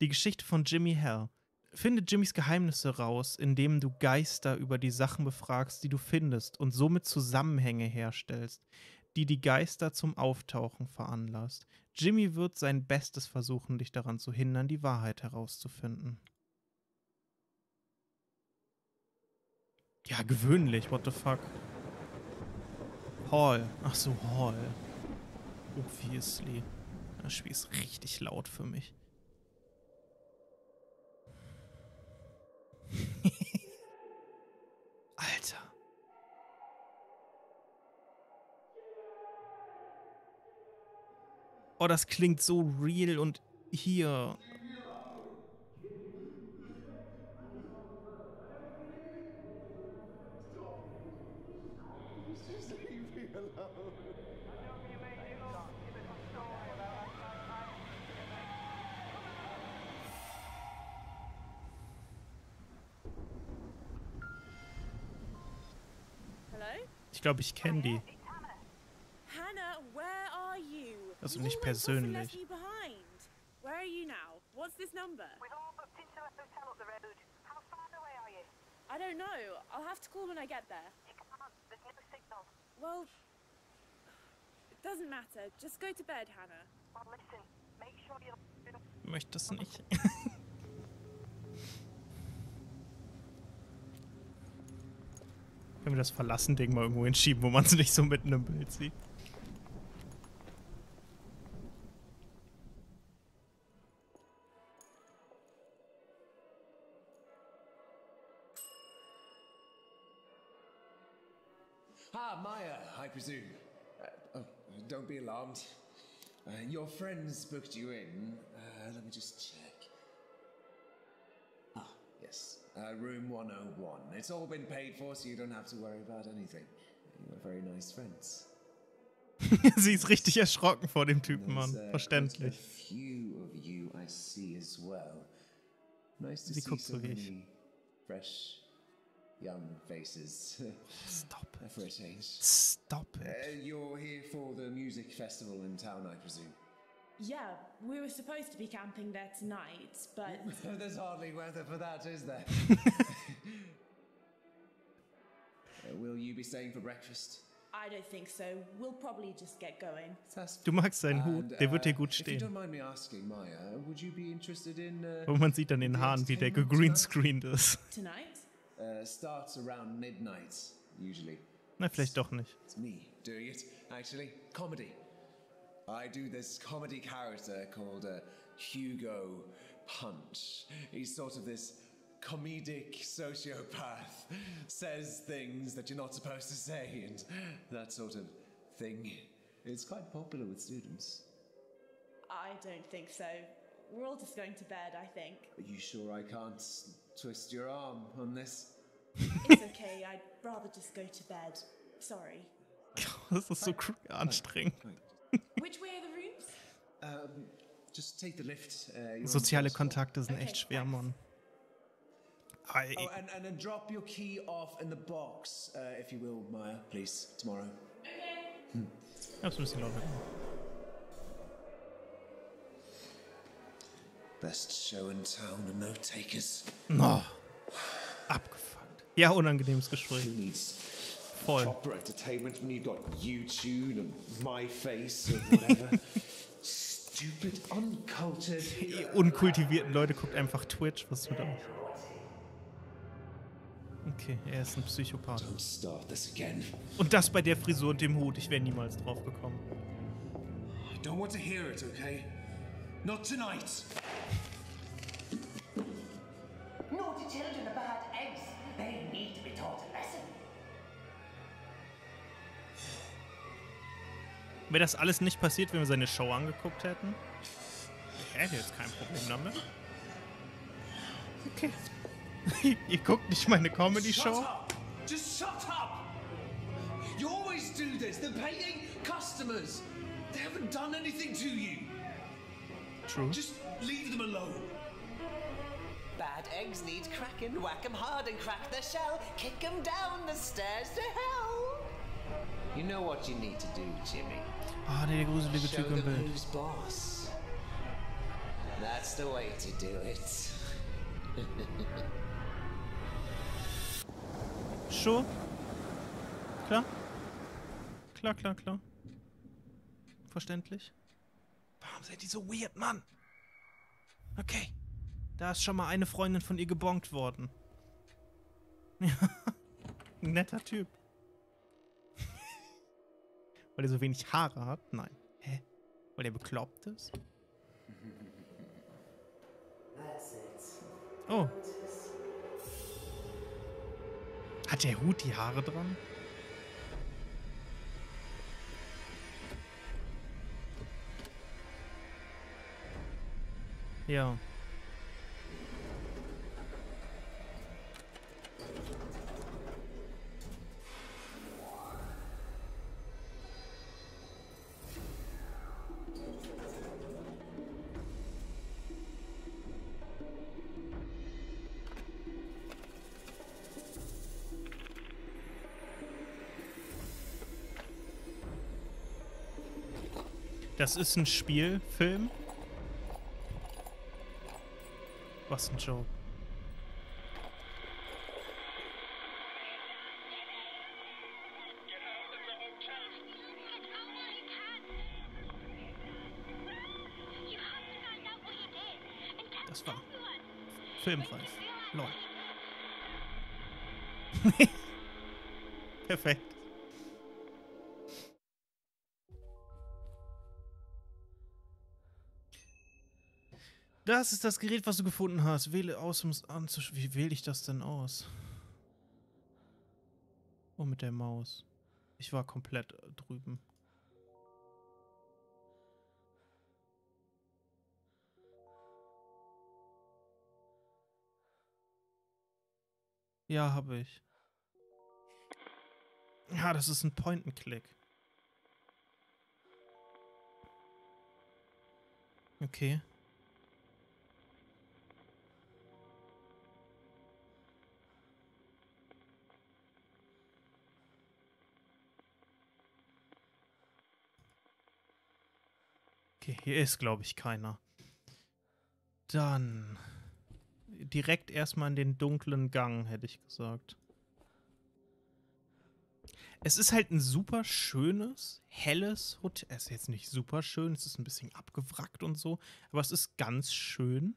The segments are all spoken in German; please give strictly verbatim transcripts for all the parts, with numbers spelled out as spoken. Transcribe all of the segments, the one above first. Die Geschichte von Jimmy Hall. Finde Jimmys Geheimnisse raus, indem du Geister über die Sachen befragst, die du findest und somit Zusammenhänge herstellst, die die Geister zum Auftauchen veranlasst. Jimmy wird sein Bestes versuchen, dich daran zu hindern, die Wahrheit herauszufinden. Ja, gewöhnlich, what the fuck. Hall. Ach so, Hall. Obviously. Das Spiel ist richtig laut für mich. Alter. Oh, das klingt so real und hier. Ich glaube, ich kenne die. Also nicht persönlich. Ich möchte das nicht. Können wir das Verlassen-Ding mal irgendwo hinschieben, wo man es nicht so mitten im Bild sieht? Ah, Maya, I presume. Uh, oh, don't be alarmed. Uh, your friends booked you in. Uh, let me just check. Ah, yes. Uh, room one oh one. It's all been paid for, so you don't have to worry about anything. You're very nice friends. Sie ist richtig erschrocken vor dem Typen, Mann. Verständlich. Sie guckt so wie ich. Fresh, young faces. Stop it. Stop it. You're here for the music festival in town, I presume. Yeah, we were supposed to be camping there tonight, but... There's hardly weather for that, is there? Will you be staying for breakfast? I don't think so. We'll probably just get going. Du magst seinen Hut, der wird dir gut stehen. Und man sieht an den Haaren, wie der gegreenscreened ist. Na, vielleicht doch nicht. I do this comedy character called uh, Hugo Punch. He's sort of this comedic sociopath, says things that you're not supposed to say and that sort of thing. It's quite popular with students. I don't think so. We're all just going to bed, I think. Are you sure I can't twist your arm on this? It's okay, I'd rather just go to bed. Sorry. Das ist so anstrengend. Which way are the rooms? Um, just take the lift. Uh, Soziale Kontakte sind echt schwer, Mann. Oh, and, and then drop your key off in the box, uh, if you will, Maya, please, tomorrow. Okay. Hm. Ich hab's ein bisschen lauter. Best show in town and no takers. No. Abgefuckt. Ja, unangenehmes Gespräch. Voll. Proper entertainment when you got YouTube and my face and whatever. Stupid, uncultured. Ihr unkultivierten Leute guckt einfach Twitch. Was tut er? Okay, er ist ein Psychopath. Und das bei der Frisur und dem Hut. Ich wäre niemals drauf gekommen. I don't want to hear it, okay? Not tonight. Naughty children are bad eggs. They need to be taught a lesson. Wäre das alles nicht passiert, wenn wir seine Show angeguckt hätten? Ich hätte jetzt kein Problem damit. Okay. Ihr guckt nicht meine Comedy-Show? Just shut up! You always do this. They're paying customers. They haven't done anything to you. True. Just leave them alone. Bad eggs need cracking. Whack them hard and crack their shell. Kick them down the stairs to hell. You know what you need to do, Jimmy. Ah, der gruselige Typ im Bild. That's the way to do it. Sure. Klar. Klar, klar, klar. Verständlich. Warum seid ihr so weird, Mann? Okay. Da ist schon mal eine Freundin von ihr gebonkt worden. Ja. Ein netter Typ. Weil er so wenig Haare hat? Nein. Hä? Weil er bekloppt ist? Oh. Hat der Hut die Haare dran? Ja. Das ist ein Spielfilm. Was ein Joke. Das war Filmreif. Lol. Perfekt. Das ist das Gerät, was du gefunden hast. Wähle aus, um es anzuschauen. Wie wähle ich das denn aus? Oh, mit der Maus. Ich war komplett drüben. Ja, habe ich. Ja, das ist ein Point-and-Click. Okay. Okay, hier ist, glaube ich, keiner. Dann direkt erstmal in den dunklen Gang, hätte ich gesagt. Es ist halt ein super schönes, helles Hotel. Es ist jetzt nicht super schön, es ist ein bisschen abgewrackt und so, aber es ist ganz schön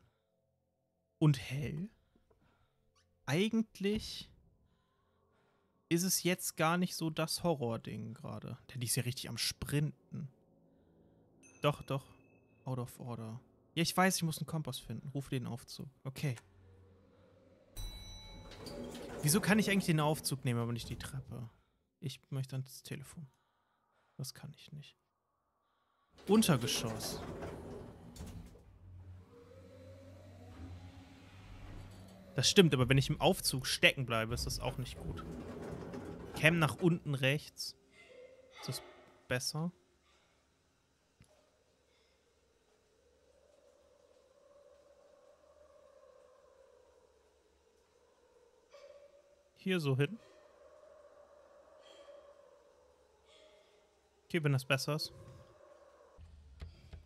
und hell. Eigentlich ist es jetzt gar nicht so das Horror-Ding gerade. Denn die ist ja richtig am Sprinten. Doch, doch. Out of order. Ja, ich weiß, ich muss einen Kompass finden. Rufe den Aufzug. Okay. Wieso kann ich eigentlich den Aufzug nehmen, aber nicht die Treppe? Ich möchte ans Telefon. Das kann ich nicht. Untergeschoss. Das stimmt, aber wenn ich im Aufzug stecken bleibe, ist das auch nicht gut. Cam nach unten rechts. Ist das besser? Hier so hin. Okay, wenn das besser ist.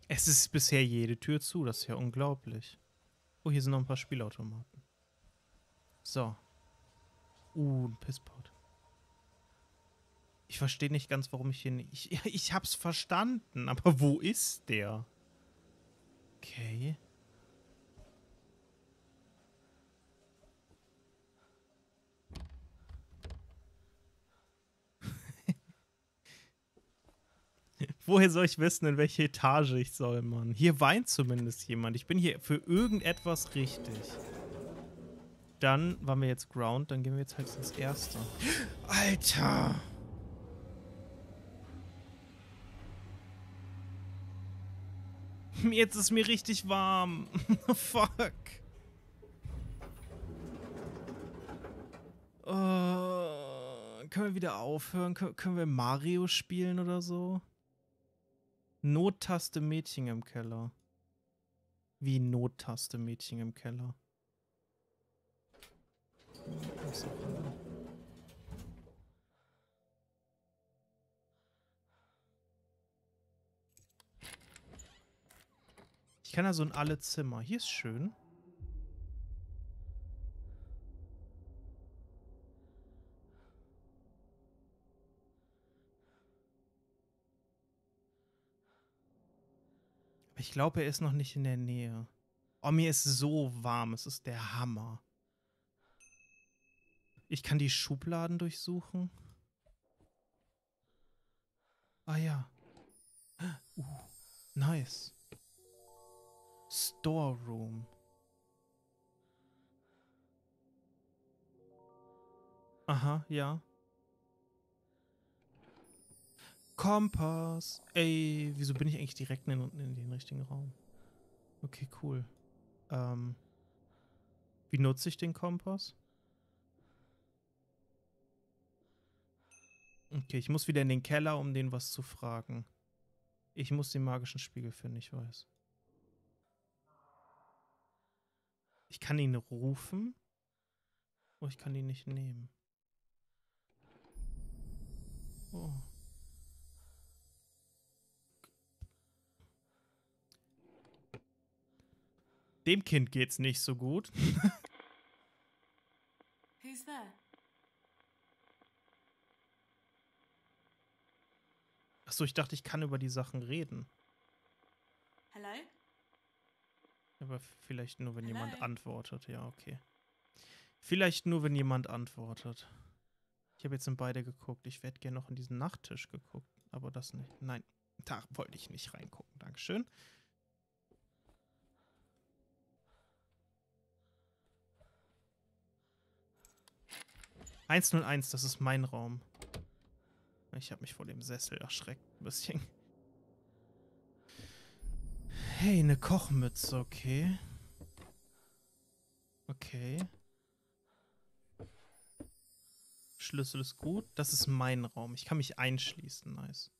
Es ist bisher jede Tür zu, das ist ja unglaublich. Oh, hier sind noch ein paar Spielautomaten. So. Uh, ein Pisspot. Ich verstehe nicht ganz, warum ich hier nicht... Ich, ich hab's verstanden, aber wo ist der? Okay. Woher soll ich wissen, in welche Etage ich soll, Mann? Hier weint zumindest jemand. Ich bin hier für irgendetwas richtig. Dann waren wir jetzt Ground, dann gehen wir jetzt halt ins Erste. Alter! Jetzt ist mir richtig warm. Fuck. Uh, können wir wieder aufhören? Kön- können wir Mario spielen oder so? Nottaste Mädchen im Keller. Wie Nottaste Mädchen im Keller. Ich kann ja so in alle Zimmer. Hier ist schön. Aber ich glaube, er ist noch nicht in der Nähe. Oh, mir ist so warm. Es ist der Hammer. Ich kann die Schubladen durchsuchen. Ah ja. Uh, nice. Storeroom. Aha, ja. Kompass. Ey, wieso bin ich eigentlich direkt in, in den richtigen Raum? Okay, cool. Ähm, wie nutze ich den Kompass? Okay, ich muss wieder in den Keller, um den was zu fragen. Ich muss den magischen Spiegel finden, ich weiß. Ich kann ihn rufen. Oh, ich kann ihn nicht nehmen. Oh. Dem Kind geht's nicht so gut. Who's there? Achso, ich dachte, ich kann über die Sachen reden. Hello? Aber vielleicht nur, wenn Hello? jemand antwortet. Ja, okay. Vielleicht nur, wenn jemand antwortet. Ich habe jetzt in beide geguckt. Ich hätte gerne noch in diesen Nachttisch geguckt, aber das nicht. Nein, da wollte ich nicht reingucken. Dankeschön. eins null eins, das ist mein Raum. Ich habe mich vor dem Sessel erschreckt ein bisschen. Hey, eine Kochmütze, okay. Okay. Schlüssel ist gut. Das ist mein Raum. Ich kann mich einschließen, nice.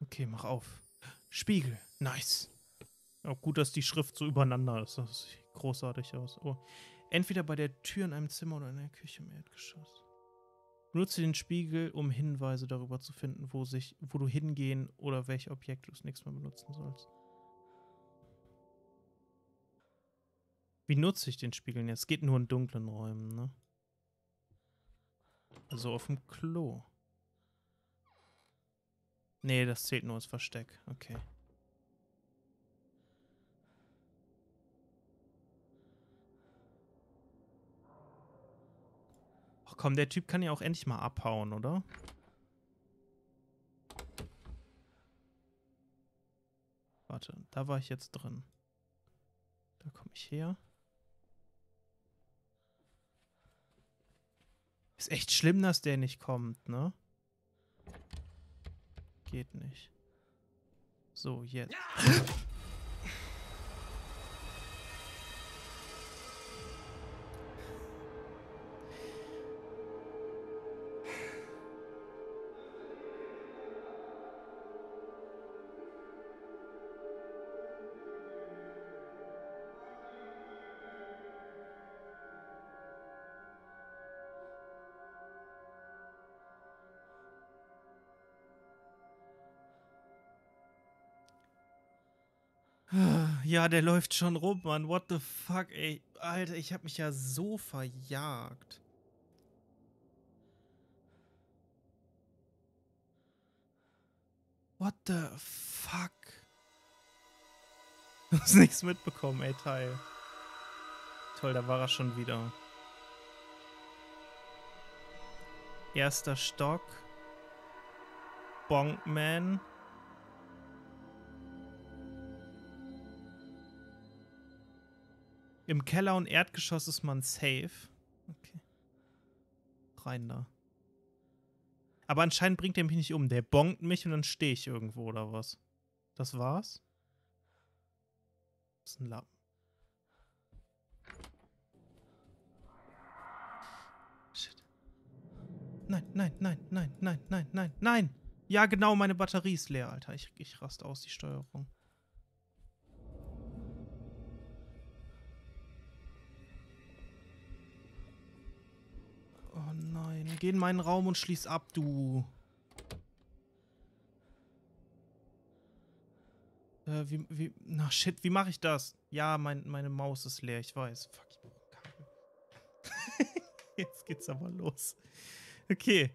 Okay, mach auf. Spiegel. Nice. Auch gut, dass die Schrift so übereinander ist. Das sieht großartig aus. Oh. Entweder bei der Tür in einem Zimmer oder in der Küche im Erdgeschoss. Benutze den Spiegel, um Hinweise darüber zu finden, wo, sich, wo du hingehen oder welche Objekte du das nächste Mal benutzen sollst. Wie nutze ich den Spiegel jetzt? Es geht nur in dunklen Räumen, ne? Also auf dem Klo. Nee, das zählt nur als Versteck. Okay. Ach komm, der Typ kann ja auch endlich mal abhauen, oder? Warte, da war ich jetzt drin. Da komme ich her. Ist echt schlimm, dass der nicht kommt, ne? Geht nicht. So, jetzt. Ja. Ja, der läuft schon rum, Mann. What the fuck, ey. Alter, ich hab mich ja so verjagt. What the fuck? Du hast nichts mitbekommen, ey, Teil. Toll, da war er schon wieder. Erster Stock. Bonkman. Im Keller und Erdgeschoss ist man safe. Okay. Rein da. Aber anscheinend bringt er mich nicht um. Der bonkt mich und dann stehe ich irgendwo oder was? Das war's? Das ist ein Lappen. Shit. Nein, nein, nein, nein, nein, nein, nein, nein! Ja, genau, meine Batterie ist leer, Alter. Ich, ich raste aus, die Steuerung. Nein, geh in meinen Raum und schließ ab, du. Äh, wie, wie, na shit, wie mache ich das? Ja, mein, meine Maus ist leer, ich weiß. Fuck, ich brauche Kabel. Jetzt geht's aber los. Okay.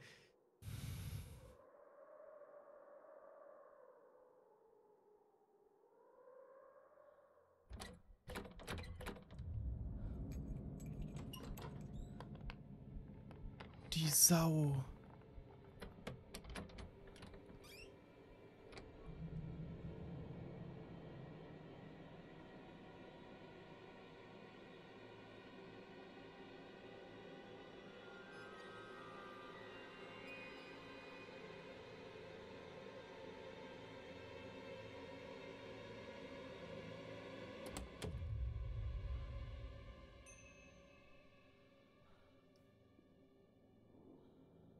Die Sau.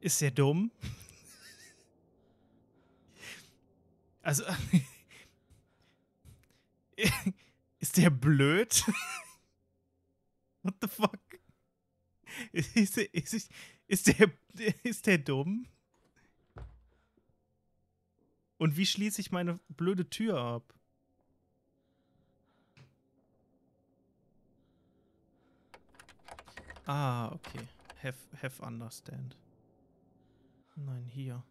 Ist der dumm? Also, ist der blöd? What the fuck? Ist, ist, ist, ist, der, ist der dumm? Und wie schließe ich meine blöde Tür ab? Ah, okay. Have, have understand. Nein, hier.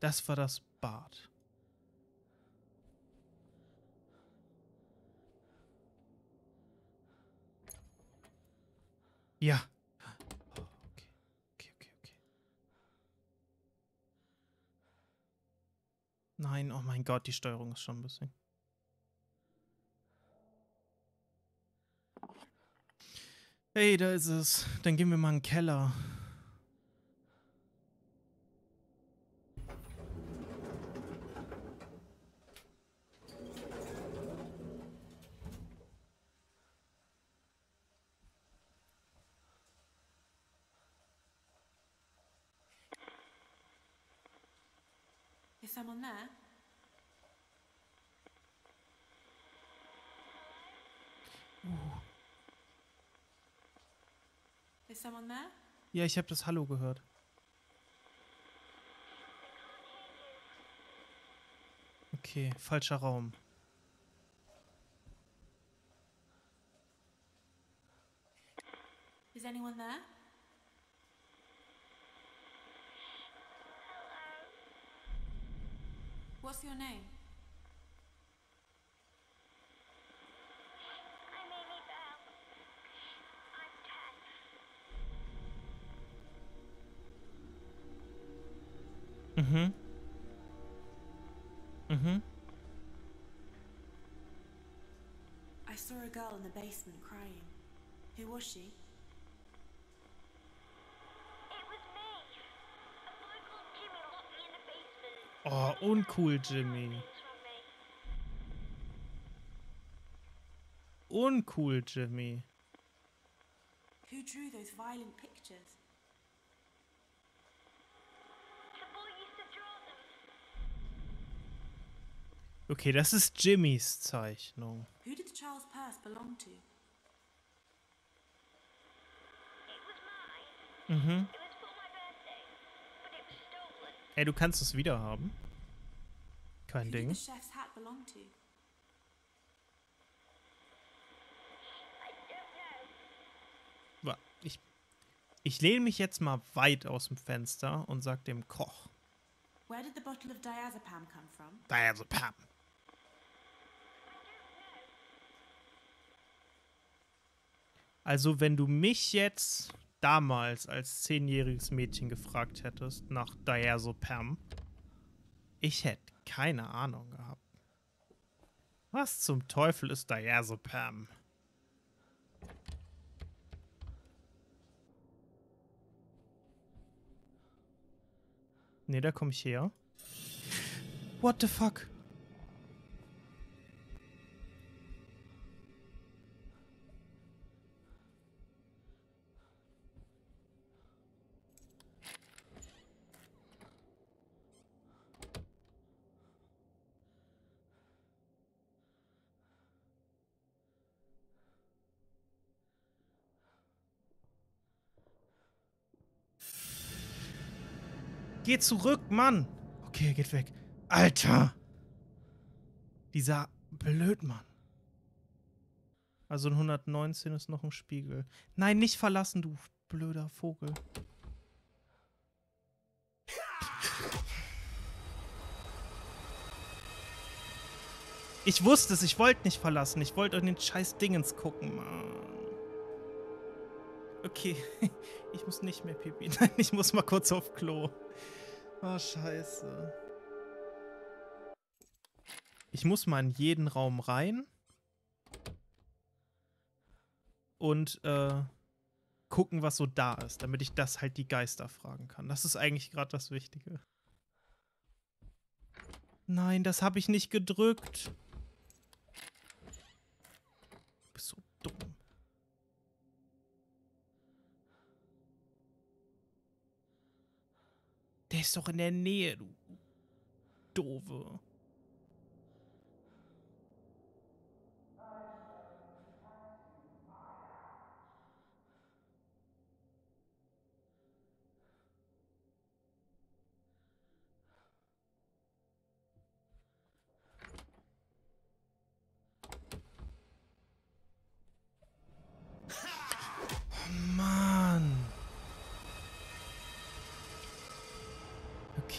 Das war das Bad. Ja. Oh, okay. Okay, okay, okay. Nein, oh mein Gott, die Steuerung ist schon ein bisschen... Hey, da ist es. Dann gehen wir mal in den Keller. Is someone there? Uh. Ja, ich habe das Hallo gehört. Okay, falscher Raum. Is anyone there? What's your name? Mhm. Mhm. I saw a girl in the basement crying. Who was she? It was me. A boy called Jimmy locked me in the basement. Oh, uncool, Jimmy. Uncool, Jimmy. Who drew those violent pictures? Okay, das ist Jimmys Zeichnung. Who did the child's purse belong to? It was mine. Mhm. It was for my birthday, but it was stolen. Ey, du kannst es wieder haben. Kein Ding. Who did the chef's hat belong to? I don't know. Ich, ich lehne mich jetzt mal weit aus dem Fenster und sag dem Koch. Where did the bottle of Diazepam come from? Diazepam. Also, wenn du mich jetzt damals als zehnjähriges Mädchen gefragt hättest nach Diazepam, ich hätte keine Ahnung gehabt. Was zum Teufel ist Diazepam? Ne, da komme ich her. What the fuck? Geh zurück, Mann. Okay, geht weg. Alter. Dieser Blödmann. Also ein hundertneunzehn ist noch ein Spiegel. Nein, nicht verlassen, du blöder Vogel. Ich wusste es, ich wollte nicht verlassen. Ich wollte euch den scheiß Dingens gucken, Mann. Okay, ich muss nicht mehr pipi. Nein, ich muss mal kurz auf Klo. Oh, scheiße. Ich muss mal in jeden Raum rein. Und äh, gucken, was so da ist, damit ich das halt die Geister fragen kann. Das ist eigentlich gerade das Wichtige. Nein, das habe ich nicht gedrückt. Du bist so dumm. Der ist doch in der Nähe, du Doofe.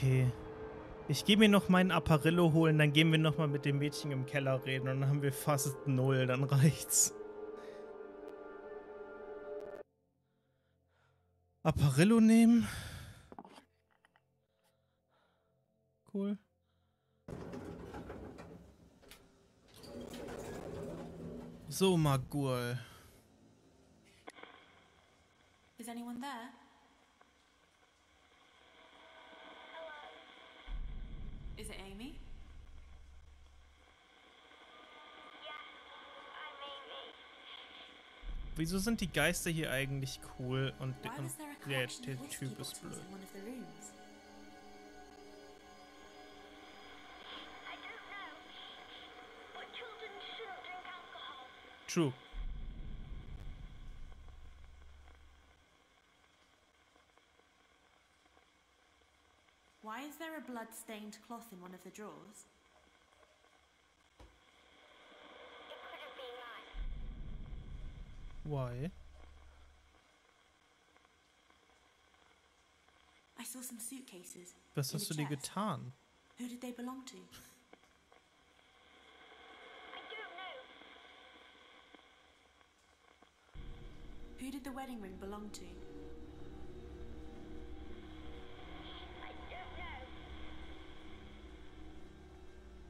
Okay. Ich gehe mir noch meinen Apparillo holen, dann gehen wir nochmal mit dem Mädchen im Keller reden und dann haben wir fast null, dann reicht's. Apparillo nehmen. Cool. So, Magul. Is anyone there? Is it Amy? Wieso sind die Geister hier eigentlich cool und der, der Typ ist blöd? True. Why is there a blood-stained cloth in one of the drawers? It could have been mine. Why? I saw some suitcases. Was hast du dir getan? Who did they belong to? I don't know. Who did the wedding ring belong to?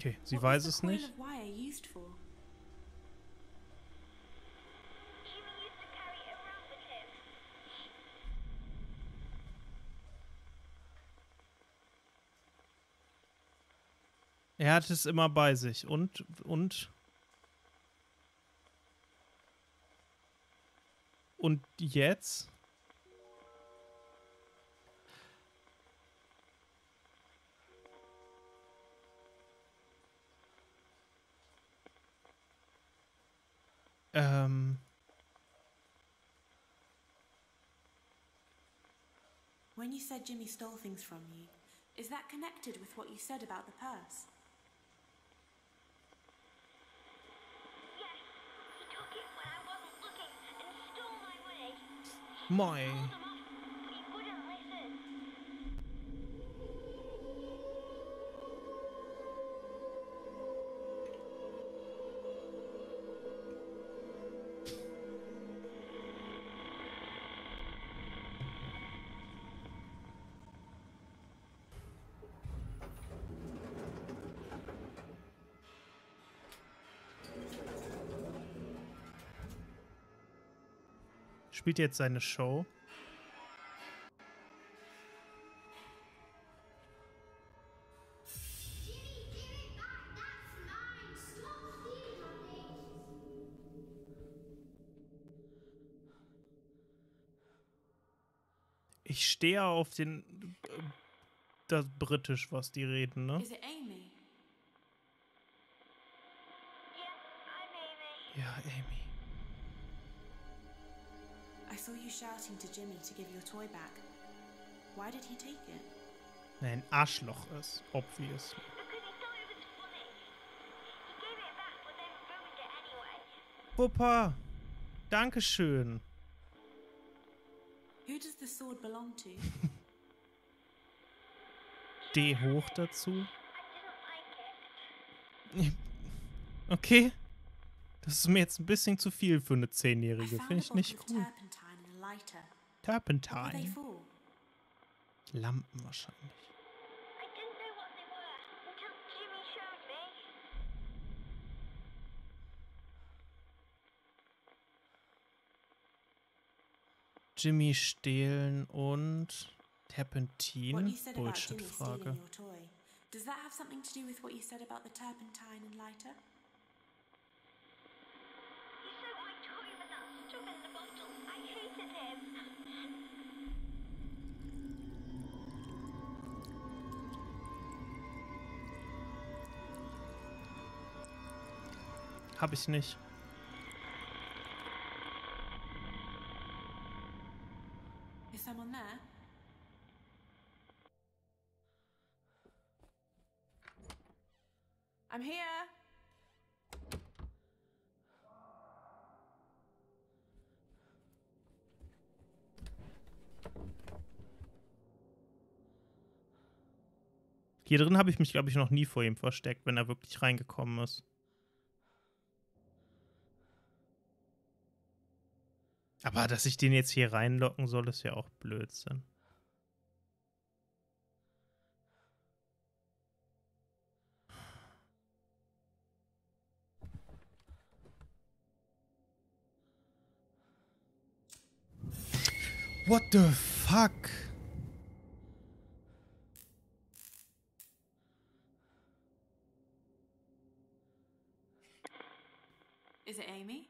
Okay, sie weiß es nicht. Er hat es immer bei sich. Und, und, und jetzt? Um. When you said Jimmy stole things from you, is that connected with what you said about the purse? Yes, he took it when I wasn't looking and stole my money. My. I told him off, but he wouldn't listen. Spielt jetzt seine Show. Ich stehe auf den äh, das Britisch, was die reden, ne? Ja, Amy. I saw you shouting to Jimmy to give your toy back. Why did he take it? ein Arschloch ist, obviously. Puppa, Dankeschön. Who does the sword belong to? D hoch dazu. Okay. Das ist mir jetzt ein bisschen zu viel für eine Zehnjährige. Finde ich nicht cool. Turpentine. Lampen wahrscheinlich. Jimmy stehlen und Terpentin? Bullshit-Frage. Hab ich nicht. Is someone there? I'm here. Hier drin habe ich mich, glaube ich, noch nie vor ihm versteckt, wenn er wirklich reingekommen ist. Aber dass ich den jetzt hier reinlocken soll, ist ja auch Blödsinn. What the fuck? Is it Amy?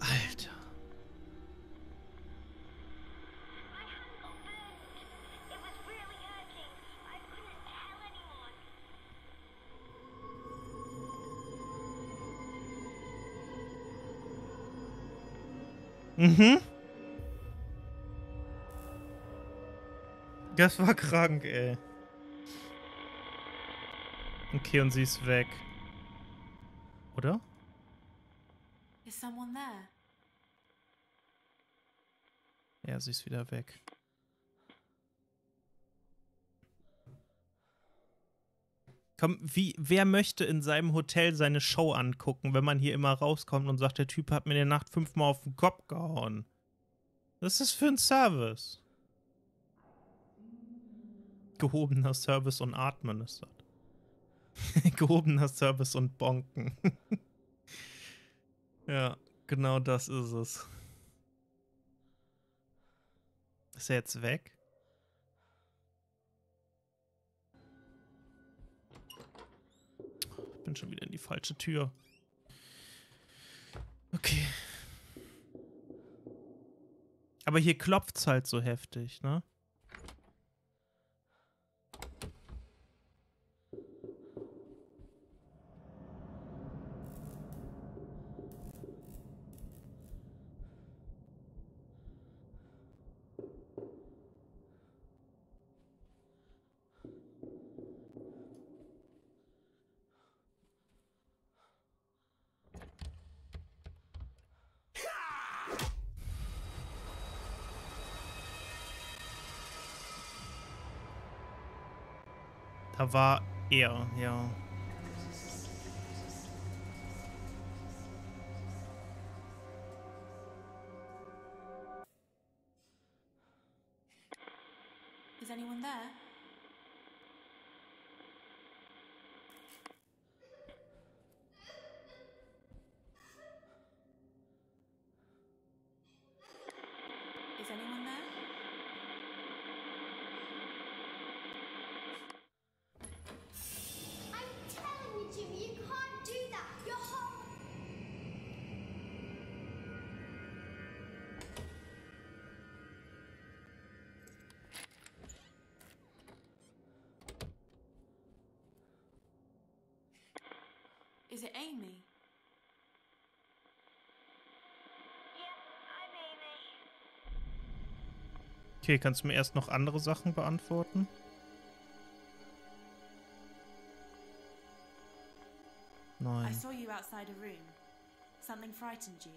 Alter. Mhm. Das war krank, ey. Okay, und sie ist weg. Oder? Is someone there? Ja, sie ist wieder weg. Komm, wie, wer möchte in seinem Hotel seine Show angucken, wenn man hier immer rauskommt und sagt, der Typ hat mir in der Nacht fünfmal auf den Kopf gehauen? Das ist für ein Service. Gehobener Service und Atmen ist das. Gehobener Service und Bonken. Ja, genau das ist es. Ist er jetzt weg? Ich bin schon wieder in die falsche Tür. Okay. Aber hier klopft's halt so heftig, ne? Da war er, ja. Is anyone there? Is anyone there? Is it Amy? Okay, kannst du mir erst noch andere Sachen beantworten? Nein. I saw you outside a room. Something frightened you.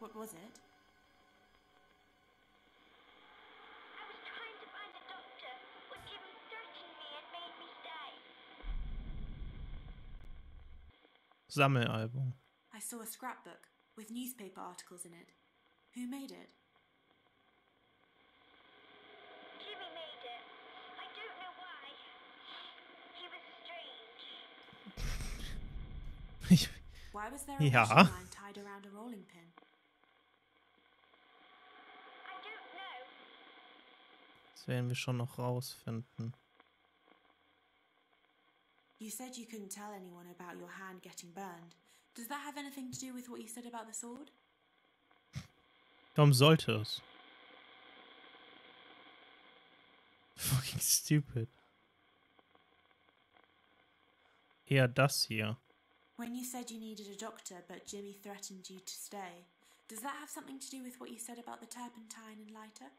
What was it? Sammelalbum. I saw a scrapbook with newspaper articles in it. Who made it? Jimmy made it. I don't know why. He was strange. Why was there a yeah. fishing line tied around a rolling pin? I don't know. Das werden wir schon noch rausfinden. You said you couldn't tell anyone about your hand getting burned. Does that have anything to do with what you said about the sword? Warum sollte es? Fucking stupid. Eher das hier. When you said you needed a doctor, but Jimmy threatened you to stay, does that have something to do with what you said about the turpentine and lighter?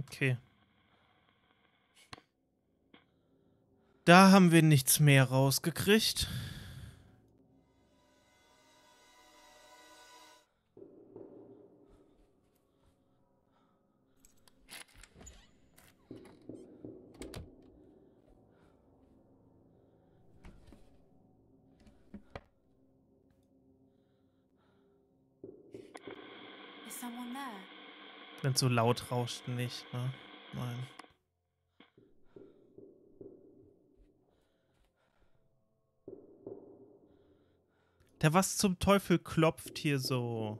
Okay. Da haben wir nichts mehr rausgekriegt. Is someone there? Wenn so laut rauscht, nicht, ne? Nein. Da was zum Teufel klopft hier so?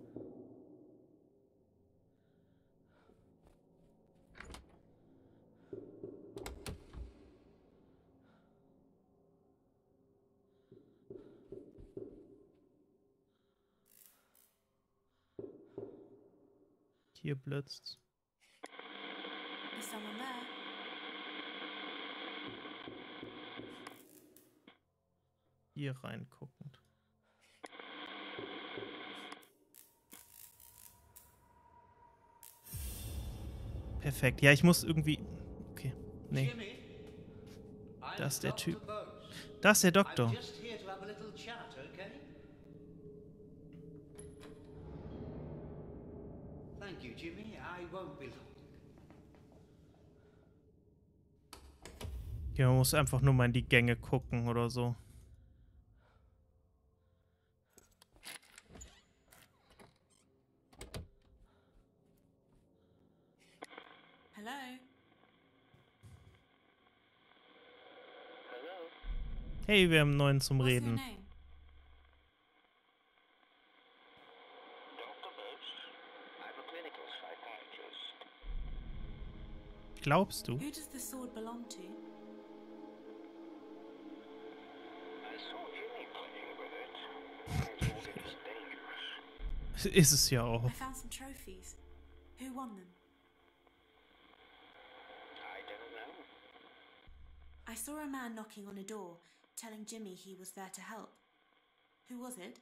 Hier blitzt. Hier reinguckend. Perfekt. Ja, ich muss irgendwie. Okay. Nee. Das ist der Typ. Das ist der Doktor. Thank you, Jimmy. I won't be long. Ja, man muss einfach nur mal in die Gänge gucken oder so. Hello. Hello. Hey, wir haben einen neuen zum Reden. Glaubst du? Ist es ja auch. I saw a man knocking on a door, telling Jimmy he was there to help. Who was it?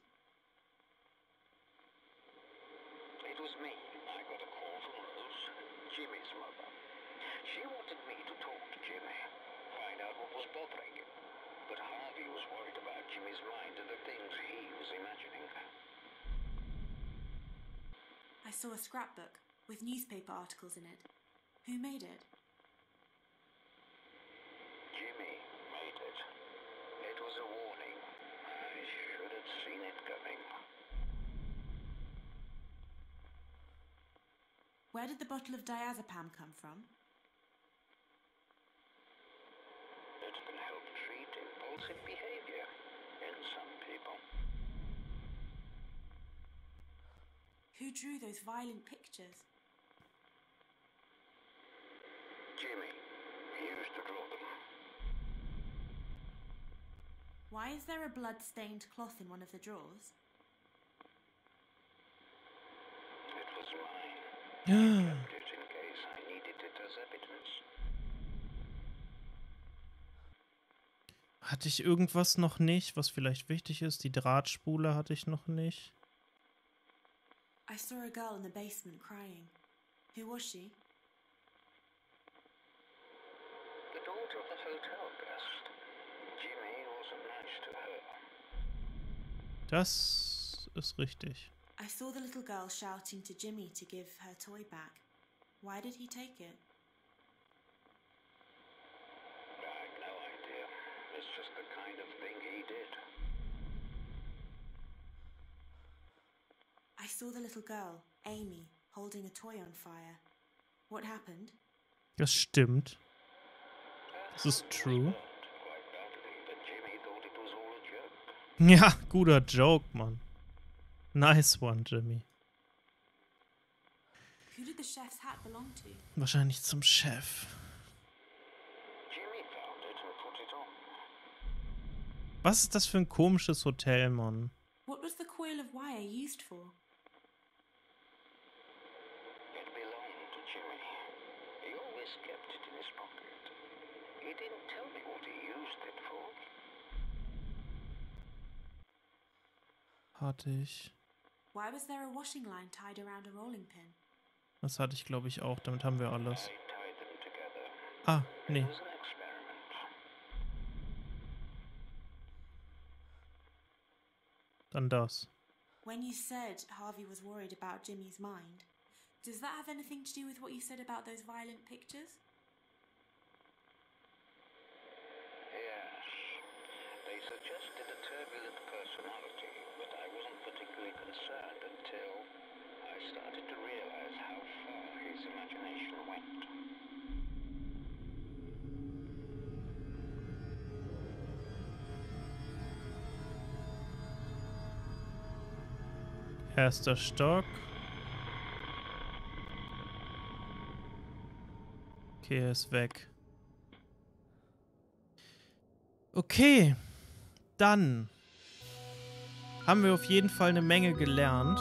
It was me. I got a call from Rose, Jimmy's mother. She wanted me to talk to Jimmy, find out what was bothering him. But Harvey was worried about Jimmy's mind and the things he was imagining. I saw a scrapbook with newspaper articles in it. Who made it? Jimmy made it. It was a warning. I should have seen it coming. Where did the bottle of diazepam come from? Behavior in some people. Who drew those violent pictures? Jimmy. He used to draw them. Why is there a blood-stained cloth in one of the drawers? It was mine. I kept it in case I needed it as evidence. Hatte ich irgendwas noch nicht, was vielleicht wichtig ist? Die Drahtspule hatte ich noch nicht. I saw a girl in the basement crying. Who was she? The daughter of the hotel guest. Jimmy was attached to her. Das ist richtig. I saw the little girl shouting to Jimmy to give her toy back. Why did he take it? I saw the little girl, Amy, holding a toy on fire. What happened? Das stimmt. Das ist true. Ja, guter Joke, Mann. Nice one, Jimmy. Who did the chef's hat belong to? Wahrscheinlich zum Chef. Was ist das für ein komisches Hotel, Mann? What was the coil of wire used for? Hatte ich. Why was there a washing line tied around a rolling pin? Das hatte ich, glaube ich, auch. Damit haben wir alles. Ah, nee. Dann das. When you said Harvey was worried about Jimmy's mind, does that have anything to do with what you said about those violent pictures? Erster Stock. Okay, er ist weg. Okay, dann haben wir auf jeden Fall eine Menge gelernt.